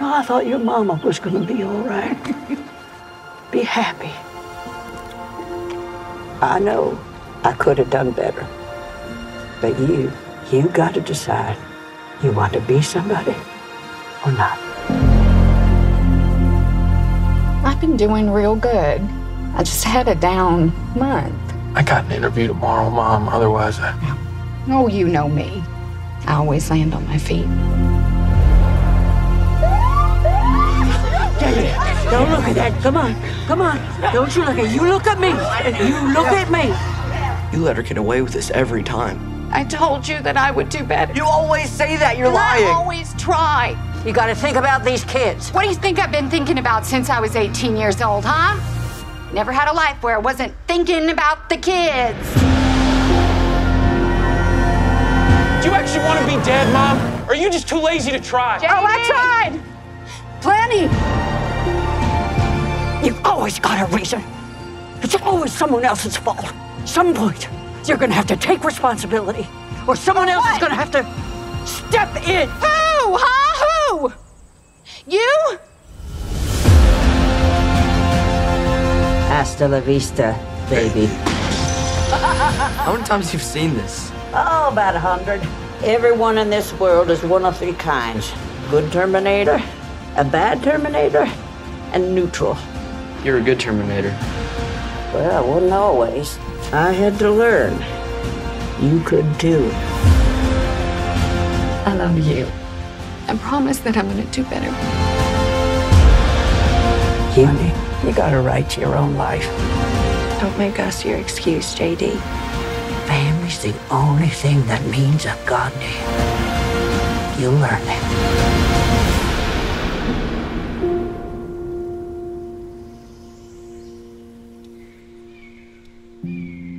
Well, I thought your mama was going to be all right. Be happy. I know I could have done better. But you got to decide you want to be somebody or not. I've been doing real good. I just had a down month. I got an interview tomorrow, Mom. Otherwise, Oh, you know me. I always land on my feet. Don't look at that. Come on. Come on. Don't you look at it. You look at me. You look at me. You let her get away with this every time. I told you that I would do better. You always say that. You're lying. I always try. You got to think about these kids. What do you think I've been thinking about since I was 18 years old, huh? Never had a life where I wasn't thinking about the kids. Do you actually want to be dead, Mom? Or are you just too lazy to try? J.D. Oh, I tried. Plenty. You've always got a reason. It's always someone else's fault. Some point, you're going to have to take responsibility. Or someone else is going to have to step in. Who? Huh? Who? You? Hasta la vista, baby. How many times you've seen this? Oh, about 100. Everyone in this world is one of three kinds. Good Terminator, a bad Terminator, and neutral. You're a good Terminator. Well, I wasn't always. I had to learn. You could too. I love you. I promise that I'm gonna do better. Honey, you got a right to your own life. Don't make us your excuse, J.D. Family's the only thing that means a goddamn. You'll learn it.